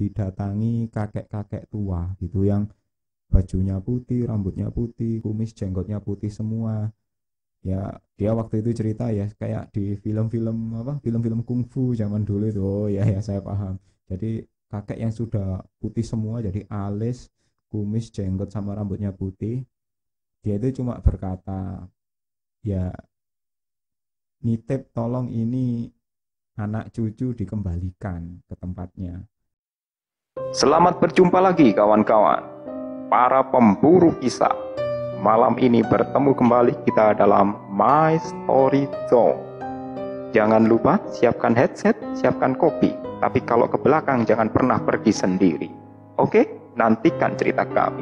didatangi kakek-kakek tua gitu yang bajunya putih, rambutnya putih, kumis jenggotnya putih semua. Ya, dia waktu itu cerita ya kayak di film-film apa? Film-film kungfu zaman dulu itu. Oh ya ya, saya paham. Jadi kakek yang sudah putih semua, jadi alis, kumis, jenggot sama rambutnya putih. Dia itu cuma berkata, "Ya nitip tolong ini anak cucu dikembalikan ke tempatnya." Selamat berjumpa lagi kawan-kawan, para pemburu kisah. Malam ini bertemu kembali kita dalam Mistory Zone. Jangan lupa siapkan headset, siapkan kopi. Tapi kalau ke belakang jangan pernah pergi sendiri. Oke, nantikan cerita kami.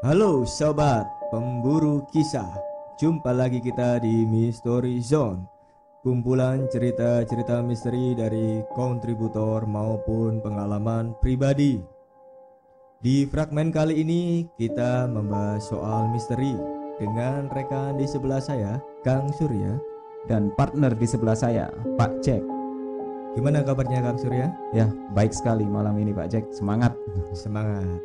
Halo sobat pemburu kisah. Jumpa lagi kita di Mistory Zone. Kumpulan cerita-cerita misteri dari kontributor maupun pengalaman pribadi. Di fragmen kali ini kita membahas soal misteri dengan rekan di sebelah saya, Kang Surya, dan partner di sebelah saya, Pak Jack. Gimana kabarnya Kang Surya? Ya, baik sekali malam ini Pak Jack. Semangat. Semangat.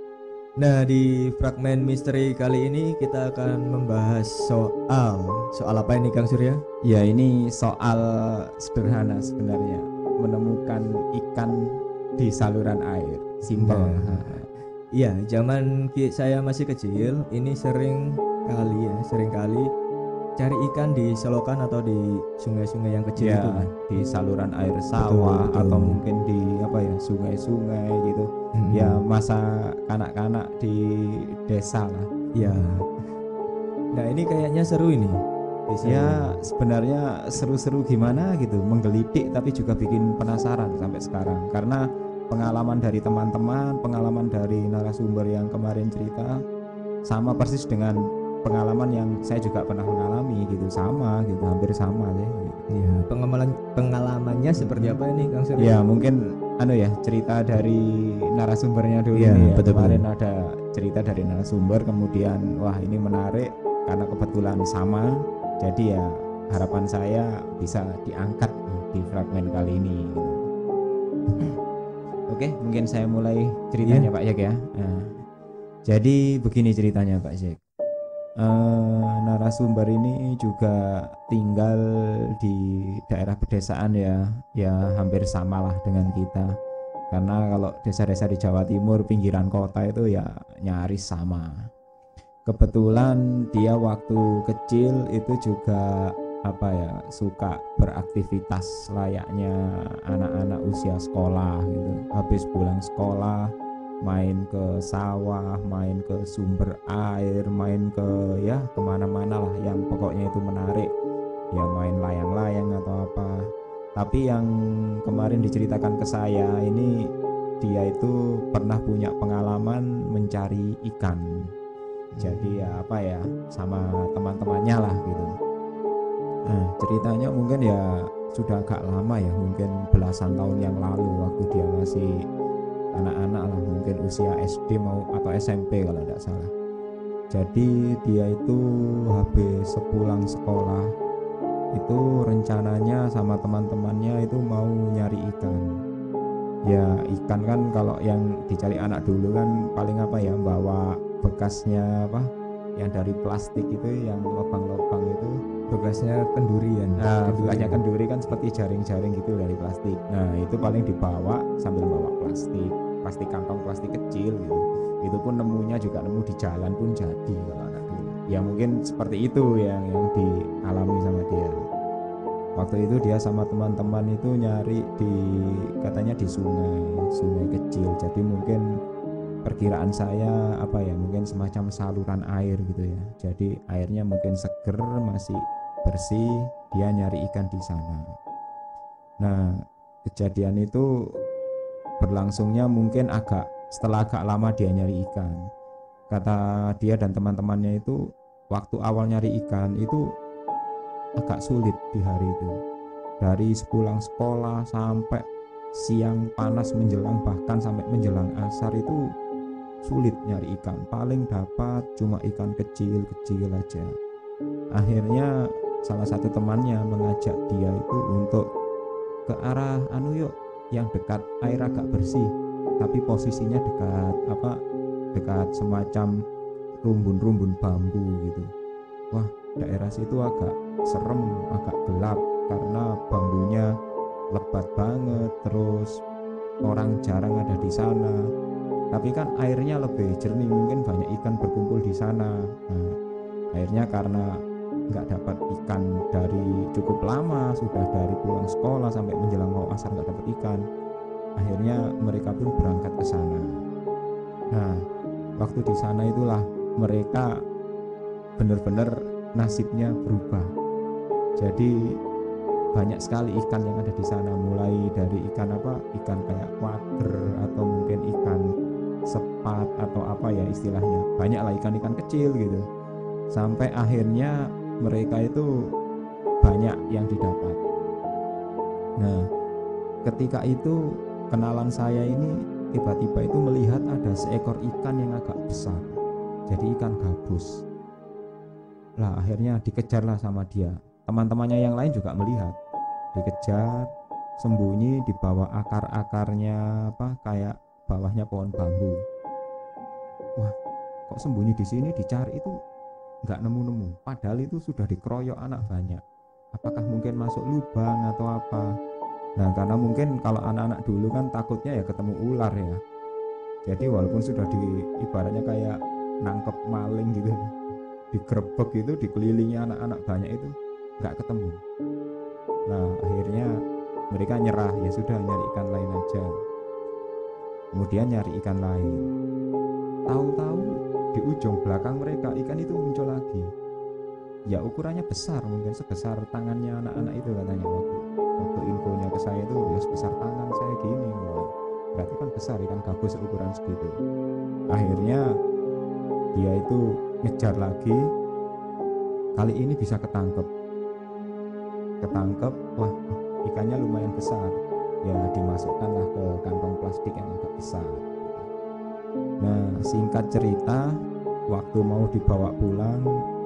Nah, di fragmen misteri kali ini kita akan membahas soal apa ini Kang Surya? Ya, ini soal sederhana sebenarnya, menemukan ikan di saluran air. Simpel. Iya, zaman saya masih kecil, ini sering kali cari ikan di selokan atau di sungai-sungai yang kecil ya, itu kan? Di saluran air sawah, betul. Atau mungkin di sungai-sungai gitu. Ya, masa kanak-kanak di desa lah. Ya. Nah, ini kayaknya seru ini. Ya sebenarnya seru-seru gimana gitu, menggelidik tapi juga bikin penasaran sampai sekarang. Karena pengalaman dari teman-teman, pengalaman dari narasumber yang kemarin cerita sama persis dengan pengalaman yang saya juga pernah mengalami gitu, sama gitu, hampir sama deh. Gitu. Ya, pengalamannya seperti apa nih Kang Surya? Ya mungkin cerita dari narasumbernya dulu ya, nih, betul. Kemarin ada cerita dari narasumber, kemudian wah ini menarik karena kebetulan sama. Jadi ya harapan saya bisa diangkat di fragmen kali ini. Oke, mungkin saya mulai ceritanya Pak Jack ya. Nah, jadi begini ceritanya Pak Jack. Narasumber ini juga tinggal di daerah pedesaan ya hampir samalah dengan kita. Karena kalau desa-desa di Jawa Timur pinggiran kota itu ya nyaris sama. Kebetulan dia waktu kecil itu juga suka beraktivitas layaknya anak-anak usia sekolah gitu. Habis pulang sekolah main ke sawah, main ke sumber air, main ke kemana-mana lah yang pokoknya itu menarik. Ya main layang-layang atau apa. Tapi yang kemarin diceritakan ke saya ini, dia itu pernah punya pengalaman mencari ikan. Jadi sama teman-temannya lah gitu. Nah, ceritanya mungkin ya sudah agak lama ya, mungkin belasan tahun yang lalu waktu dia masih anak-anak lah, mungkin usia SD mau atau SMP kalau tidak salah. Jadi dia itu habis sepulang sekolah itu rencananya sama teman-temannya itu mau nyari ikan. Ya ikan kan kalau yang dicari anak dulu kan paling bawa bekasnya yang dari plastik itu, yang lubang-lubang itu, bekasnya kendurian. Nah, bekasnya kenduri kan seperti jaring-jaring gitu dari plastik. Nah, itu paling dibawa sambil bawa plastik kantong, plastik kecil gitu. Itu pun nemunya juga di jalan pun jadi kalau anak dulu. Ya mungkin seperti itu yang dialami sama dia. Waktu itu dia sama teman-teman itu nyari katanya di sungai kecil. Jadi mungkin perkiraan saya mungkin semacam saluran air gitu ya. Jadi airnya mungkin seger, masih bersih, dia nyari ikan di sana. Nah, kejadian itu berlangsungnya mungkin setelah agak lama dia nyari ikan. Kata dia dan teman-temannya itu waktu awal nyari ikan itu agak sulit di hari itu. Dari sepulang sekolah sampai siang panas menjelang, bahkan sampai menjelang asar itu sulit nyari ikan, paling dapat cuma ikan kecil-kecil aja. Akhirnya salah satu temannya mengajak dia itu untuk ke arah anu yuk, yang dekat air agak bersih tapi posisinya dekat apa, dekat semacam rumbun-rumbun bambu gitu. Wah, daerah situ agak serem, agak gelap karena bambunya lebat banget, terus orang jarang ada di sana. Tapi kan airnya lebih jernih, mungkin banyak ikan berkumpul di sana. Nah, akhirnya karena nggak dapat ikan dari cukup lama, sudah dari pulang sekolah sampai menjelang mau asar nggak dapat ikan, akhirnya mereka pun berangkat ke sana. Nah, waktu di sana itulah mereka benar-benar nasibnya berubah. Jadi banyak sekali ikan yang ada di sana, mulai dari ikan apa, ikan kayak wader atau mungkin ikan sepat atau apa ya istilahnya, banyaklah ikan-ikan kecil gitu. Sampai akhirnya mereka itu banyak yang didapat. Nah, ketika itu kenalan saya ini tiba-tiba itu melihat ada seekor ikan yang agak besar, jadi ikan gabus lah. Akhirnya dikejarlah sama dia, teman-temannya yang lain juga melihat, dikejar, sembunyi di bawah akar-akarnya apa, kayak bawahnya pohon bambu. Wah, kok sembunyi di sini, dicari itu nggak nemu-nemu, padahal itu sudah dikeroyok anak banyak. Apakah mungkin masuk lubang atau apa? Nah, karena mungkin kalau anak-anak dulu kan takutnya ya ketemu ular ya, jadi walaupun sudah di ibaratnya kayak nangkep maling gitu, digerebek gitu, dikelilingi anak-anak banyak itu nggak ketemu. Nah, akhirnya mereka nyerah, ya sudah nyari ikan lain aja. Kemudian nyari ikan lain, tahu-tahu di ujung belakang mereka ikan itu muncul lagi. Ya ukurannya besar, mungkin sebesar tangannya anak-anak itu katanya, waktu infonya ke saya itu ya sebesar tangan saya gini. Wah, berarti kan besar ikan gabus ukuran segitu. Akhirnya dia itu ngejar lagi, kali ini bisa ketangkep. Wah, ikannya lumayan besar ya, dimasukkanlah ke kantong plastik yang agak besar. Nah, singkat cerita waktu mau dibawa pulang,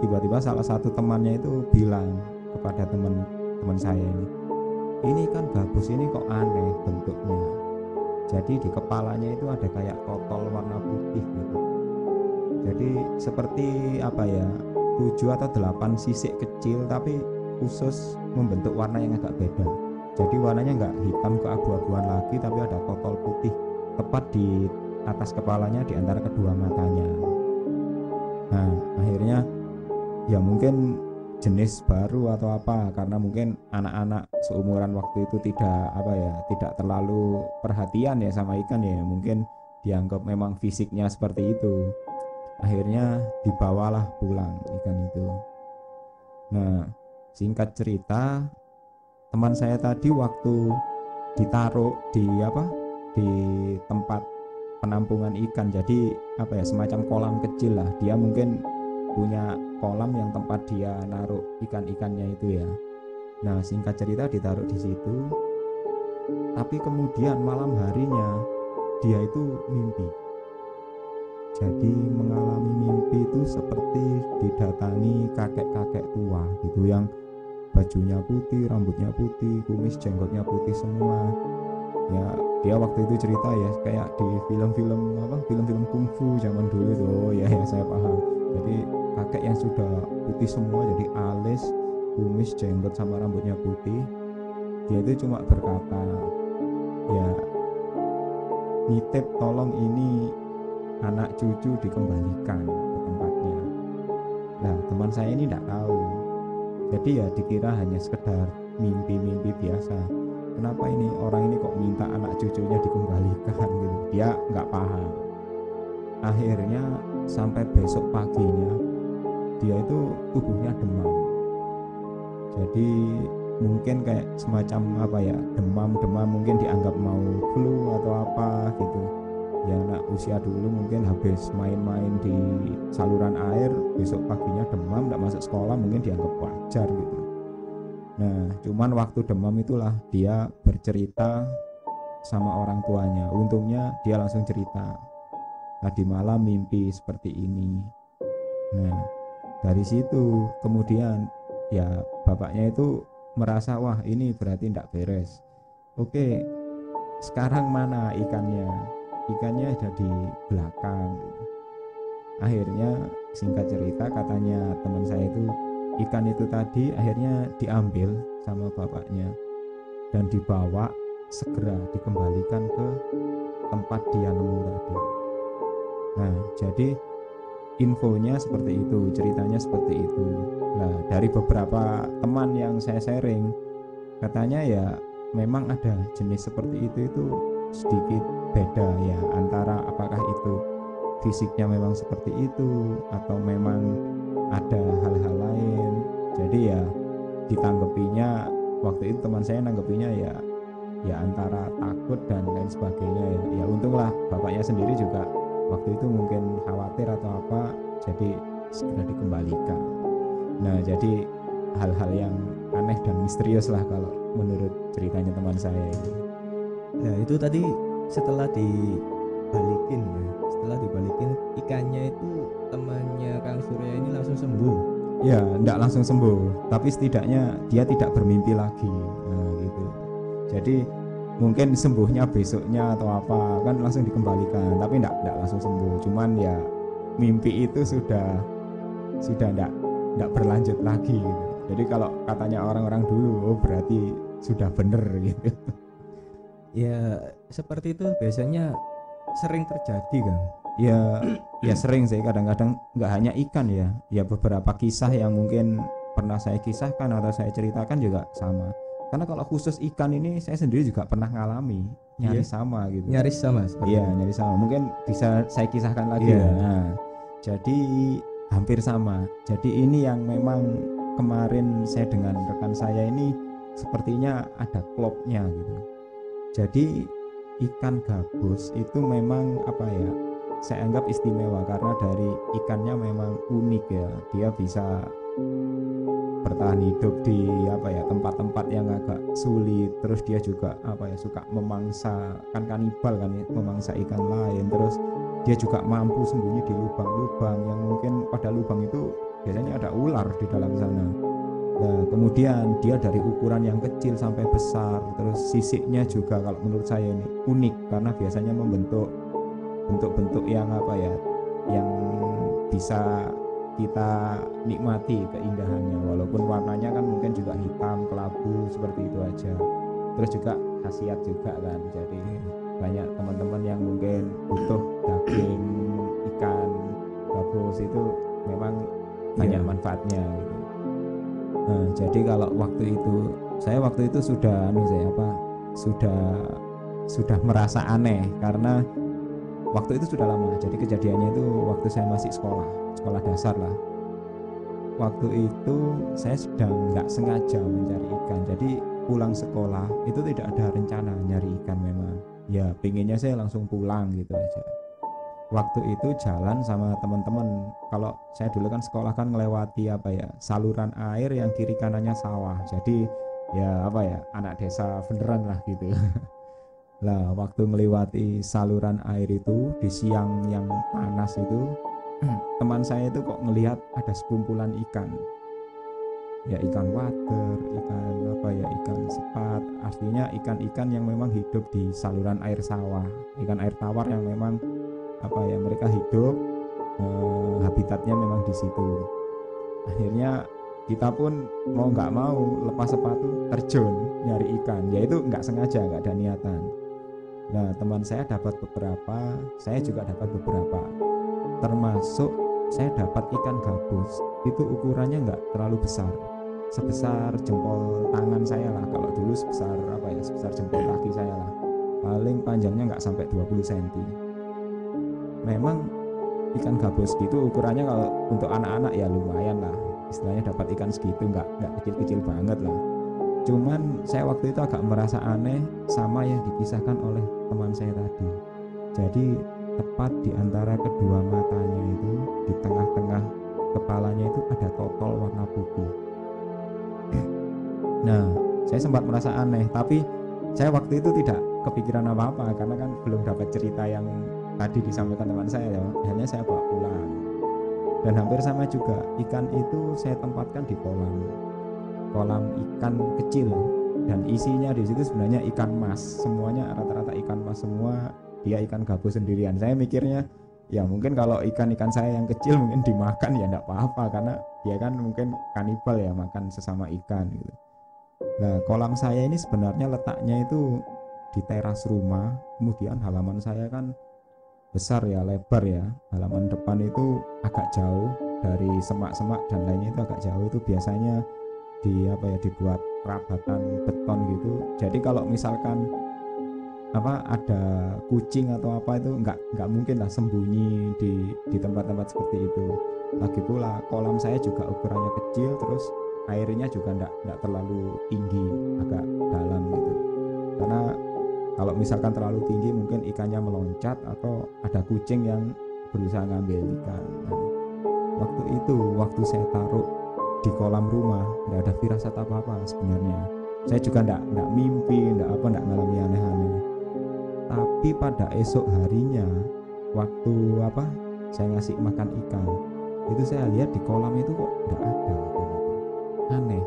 tiba-tiba salah satu temannya itu bilang kepada teman-teman saya ini kan gabus ini kok aneh bentuknya. Jadi di kepalanya itu ada kayak kotor warna putih gitu, jadi seperti apa ya, 7 atau 8 sisik kecil tapi khusus membentuk warna yang agak beda. Jadi warnanya nggak hitam keabu-abuan lagi, tapi ada kotor putih tepat di atas kepalanya di antara kedua matanya. Nah, akhirnya ya mungkin jenis baru atau apa, karena mungkin anak-anak seumuran waktu itu tidak apa ya, tidak terlalu perhatian ya sama ikan ya, mungkin dianggap memang fisiknya seperti itu. Akhirnya dibawalah pulang ikan itu. Nah, singkat cerita teman saya tadi waktu ditaruh di apa, di tempat penampungan ikan, jadi apa ya, semacam kolam kecil lah. Dia mungkin punya kolam yang tempat dia naruh ikan-ikannya itu ya. Nah, singkat cerita ditaruh di situ, tapi kemudian malam harinya dia itu mimpi. Jadi mengalami mimpi itu seperti didatangi kakek-kakek tua gitu, yang bajunya putih, rambutnya putih, kumis jenggotnya putih semua. Ya, dia waktu itu cerita ya kayak di film-film apa, film-film kungfu zaman dulu itu. Oh ya, ya saya paham. Jadi kakek yang sudah putih semua, jadi alis, kumis, jenggot sama rambutnya putih. Dia itu cuma berkata, ya nitip tolong ini anak cucu dikembalikan ke tempatnya. Nah, teman saya ini tidak tahu, jadi ya dikira hanya sekedar mimpi-mimpi biasa. Kenapa ini orang ini kok minta anak cucunya dikembalikan gitu, dia nggak paham. Akhirnya sampai besok paginya dia itu tubuhnya demam, jadi mungkin kayak semacam apa ya, demam mungkin dianggap mau flu atau apa gitu ya. Anak usia dulu mungkin habis main-main di saluran air, besok paginya demam, tidak masuk sekolah, mungkin dianggap wajar gitu. Nah, cuman waktu demam itulah dia bercerita sama orang tuanya. Untungnya dia langsung cerita, tadi malam mimpi seperti ini. Nah, dari situ kemudian ya bapaknya itu merasa wah ini berarti tidak beres. Oke, sekarang mana ikannya? Ikannya ada di belakang. Akhirnya singkat cerita katanya teman saya itu, ikan itu tadi akhirnya diambil sama bapaknya dan dibawa segera dikembalikan ke tempat dia nemu tadi. Nah, jadi infonya seperti itu, ceritanya seperti itu. Nah, dari beberapa teman yang saya sharing, katanya ya memang ada jenis seperti itu sedikit beda ya, antara apakah itu fisiknya memang seperti itu atau memang ada hal-hal lain. Jadi ya ditanggepinya, waktu itu teman saya nanggepinya ya antara takut dan lain sebagainya ya. Ya untunglah bapaknya sendiri juga waktu itu mungkin khawatir atau apa, jadi segera dikembalikan. Nah, jadi hal-hal yang aneh dan misterius lah kalau menurut ceritanya teman saya ini. Nah, itu tadi setelah dibalikin ya, setelah dibalikin ikannya itu temannya Kang Surya ini langsung sembuh ya? Enggak langsung sembuh, tapi setidaknya dia tidak bermimpi lagi. Nah, gitu. Jadi mungkin sembuhnya besoknya atau apa, kan langsung dikembalikan, tapi enggak langsung sembuh, cuman ya mimpi itu sudah enggak berlanjut lagi gitu. Jadi kalau katanya orang-orang dulu, oh berarti sudah bener gitu ya. Seperti itu biasanya sering terjadi kan ya. Ya sering sih, kadang-kadang nggak hanya ikan ya, ya beberapa kisah yang mungkin pernah saya kisahkan atau saya ceritakan juga sama. Karena kalau khusus ikan ini saya sendiri juga pernah ngalami nyaris sama gitu. Nyaris sama? Iya, nyaris sama. Mungkin bisa saya kisahkan lagi ya. Nah, jadi hampir sama. Jadi ini yang memang kemarin saya dengan rekan saya ini sepertinya ada klopnya gitu. Jadi ikan gabus itu memang apa ya, saya anggap istimewa karena dari ikannya memang unik ya. Dia bisa bertahan hidup di apa ya, tempat-tempat yang agak sulit. Terus dia juga apa ya, suka memangsa, kan kanibal kan ya, memangsa ikan lain. Terus dia juga mampu sembunyi di lubang-lubang yang mungkin pada lubang itu biasanya ada ular di dalam sana. Nah, kemudian dia dari ukuran yang kecil sampai besar. Terus sisiknya juga kalau menurut saya ini unik karena biasanya membentuk bentuk-bentuk yang apa ya, yang bisa kita nikmati keindahannya, walaupun warnanya kan mungkin juga hitam kelabu seperti itu aja. Terus juga khasiat juga kan, jadi banyak teman-teman yang mungkin butuh daging ikan gabus itu memang banyak manfaatnya gitu. Nah, jadi kalau waktu itu sudah nih saya apa, sudah merasa aneh karena waktu itu sudah lama. Jadi kejadiannya itu waktu saya masih sekolah dasar lah. Waktu itu saya sedang nggak sengaja mencari ikan. Jadi pulang sekolah itu tidak ada rencana nyari ikan memang. Ya pinginnya saya langsung pulang gitu aja. Waktu itu jalan sama teman-teman. Kalau saya dulu kan sekolah kan ngelewati apa ya, saluran air yang kiri kanannya sawah. Jadi ya apa ya, anak desa beneran lah gitu. Lah waktu melewati saluran air itu di siang yang panas itu, teman saya itu kok ngelihat ada sekumpulan ikan. Ya ikan wader, ikan apa ya, ikan sepat, artinya ikan-ikan yang memang hidup di saluran air sawah. Ikan air tawar yang memang apa ya, mereka hidup habitatnya memang di situ. Akhirnya kita pun mau nggak mau lepas sepatu terjun nyari ikan, yaitu nggak sengaja, nggak ada niatan. Nah, teman saya dapat beberapa, saya juga dapat beberapa, termasuk saya dapat ikan gabus. Itu ukurannya nggak terlalu besar, sebesar jempol tangan saya lah, kalau dulu sebesar apa ya, sebesar jempol kaki saya lah. Paling panjangnya nggak sampai 20 cm. Memang ikan gabus gitu ukurannya kalau untuk anak-anak ya lumayan lah, istilahnya dapat ikan segitu, nggak kecil-kecil banget lah. Cuman saya waktu itu agak merasa aneh sama yang dikisahkan oleh teman saya tadi. Jadi tepat di antara kedua matanya itu, di tengah-tengah kepalanya itu ada totol warna putih. Nah, saya sempat merasa aneh, tapi saya waktu itu tidak kepikiran apa-apa karena kan belum dapat cerita yang tadi disampaikan teman saya ya. Akhirnya saya bawa pulang, dan hampir sama juga, ikan itu saya tempatkan di kolam. kolam ikan kecil, dan isinya di situ sebenarnya ikan mas, semuanya rata-rata ikan mas semua. Dia ikan gabus sendirian. Saya mikirnya ya mungkin kalau ikan-ikan saya yang kecil mungkin dimakan ya enggak apa-apa, karena dia kan mungkin kanibal ya, makan sesama ikan gitu. Nah, kolam saya ini sebenarnya letaknya itu di teras rumah, kemudian halaman saya kan besar ya, lebar ya, halaman depan itu agak jauh dari semak-semak dan lainnya, itu agak jauh. Itu biasanya di apa ya, dibuat perabatan beton gitu. Jadi kalau misalkan apa ada kucing atau apa itu nggak mungkin lah sembunyi di tempat-tempat seperti itu. Lagi pula kolam saya juga ukurannya kecil, terus airnya juga nggak terlalu tinggi, agak dalam gitu, karena kalau misalkan terlalu tinggi mungkin ikannya meloncat atau ada kucing yang berusaha ngambil ikan. Nah, waktu itu waktu saya taruh di kolam rumah nggak ada firasat apa-apa sebenarnya. Saya juga nggak mimpi, nggak ngalami aneh-aneh. Tapi pada esok harinya waktu apa saya ngasih makan ikan itu, saya lihat di kolam itu kok nggak ada ikan. Aneh,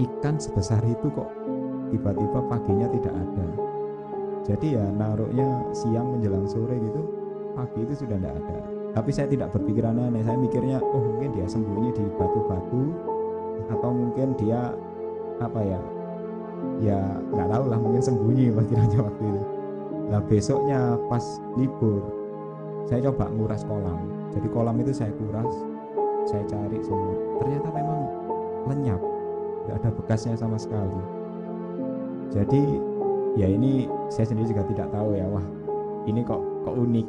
ikan sebesar itu kok tiba-tiba paginya tidak ada. Jadi ya naruhnya siang menjelang sore gitu, pagi itu sudah tidak ada. Tapi saya tidak berpikiran aneh, saya mikirnya oh mungkin dia sembunyi di batu-batu, atau mungkin dia apa ya, ya nggak tahu lah, mungkin sembunyi pikirannya waktu itu. Nah besoknya pas libur, saya coba nguras kolam. Jadi kolam itu saya kuras, saya cari semua. Ternyata memang lenyap, nggak ada bekasnya sama sekali. Jadi ya ini saya sendiri juga tidak tahu ya, wah ini kok unik.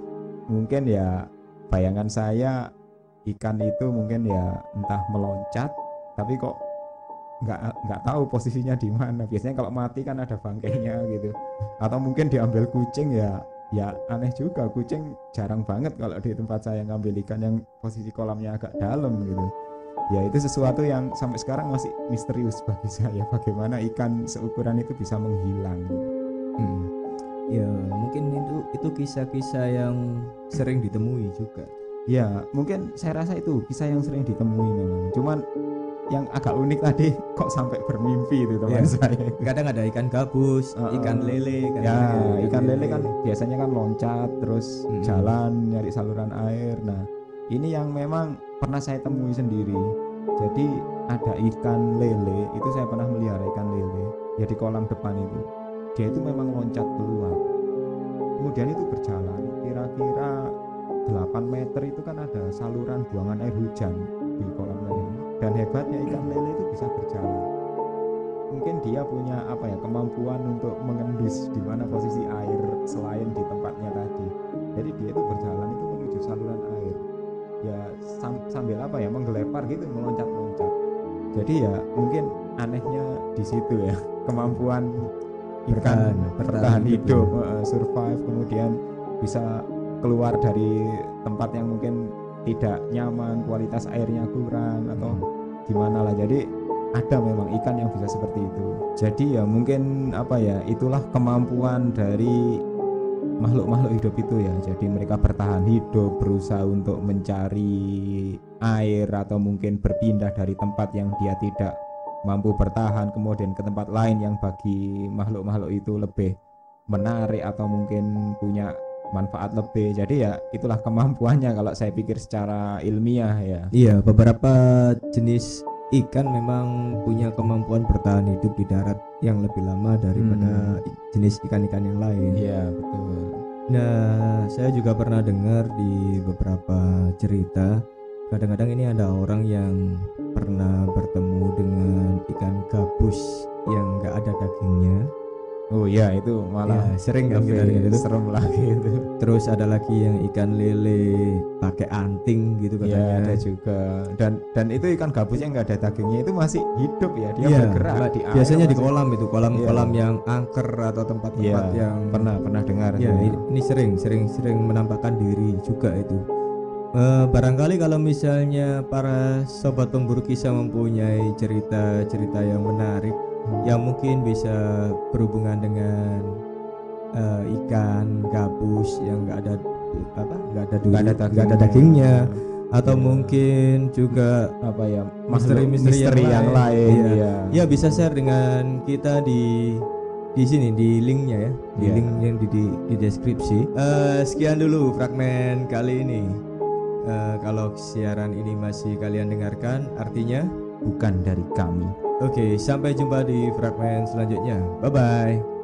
Mungkin ya bayangan saya ikan itu mungkin ya entah meloncat, tapi kok nggak tahu posisinya di mana. Biasanya kalau mati kan ada bangkainya gitu. Atau mungkin diambil kucing ya, ya aneh juga, kucing jarang banget kalau di tempat saya ngambil ikan yang posisi kolamnya agak dalam gitu. Ya itu sesuatu yang sampai sekarang masih misterius bagi saya, bagaimana ikan seukuran itu bisa menghilang. Ya mungkin itu kisah-kisah yang sering ditemui juga. Ya mungkin saya rasa itu kisah yang sering ditemui memang. Cuman yang agak unik tadi kok sampai bermimpi itu teman saya. Kadang ada ikan gabus, ikan lele. Ikan lele kan biasanya kan loncat terus jalan nyari saluran air. Nah ini yang memang pernah saya temui sendiri. Jadi ada ikan lele, itu saya pernah melihara ikan lele ya di kolam depan itu. Dia itu memang loncat keluar, kemudian itu berjalan kira-kira 8 meter itu kan ada saluran buangan air hujan di kolam lele. Dan hebatnya ikan lele itu bisa berjalan. Mungkin dia punya apa ya, kemampuan untuk mengendus di mana posisi air selain di tempatnya tadi. Jadi dia itu berjalan itu menuju saluran air, ya sambil apa ya, menggelepar gitu, meloncat-loncat. Jadi ya mungkin anehnya di situ ya, kemampuan ikan bertahan hidup, survive, kemudian bisa keluar dari tempat yang mungkin tidak nyaman, kualitas airnya kurang atau gimana lah. Jadi ada memang ikan yang bisa seperti itu. Jadi ya mungkin apa ya, itulah kemampuan dari makhluk-makhluk hidup itu ya. Jadi mereka bertahan hidup, berusaha untuk mencari air, atau mungkin berpindah dari tempat yang dia tidak mampu bertahan kemudian ke tempat lain yang bagi makhluk-makhluk itu lebih menarik atau mungkin punya manfaat lebih. Jadi ya itulah kemampuannya kalau saya pikir secara ilmiah ya. Iya, beberapa jenis ikan memang punya kemampuan bertahan hidup di darat yang lebih lama daripada jenis ikan-ikan yang lain. Iya betul. Nah saya juga pernah dengar di beberapa cerita, kadang-kadang ini ada orang yang pernah bertemu dengan ikan gabus yang nggak ada dagingnya. Oh iya itu malah ya, sering kan kita serem lagi itu. Terus ada lagi yang ikan lele pakai anting gitu katanya. Ya ada juga. Dan itu ikan gabusnya nggak ada dagingnya itu masih hidup ya, dia bergerak. Di air biasanya di kolam itu, kolam-kolam yang angker atau tempat-tempat yang pernah dengar. Ya ini sering menampakkan diri juga itu. Barangkali kalau misalnya para sobat pemburu kisah mempunyai cerita-cerita yang menarik yang mungkin bisa berhubungan dengan ikan gabus yang nggak ada dagingnya, atau mungkin juga apa ya misteri-misteri yang lain ya bisa share dengan kita di sini di linknya ya di link yang di deskripsi. Sekian dulu fragmen kali ini. Kalau siaran ini masih kalian dengarkan artinya bukan dari kami. Oke, sampai jumpa di fragmen selanjutnya. Bye bye.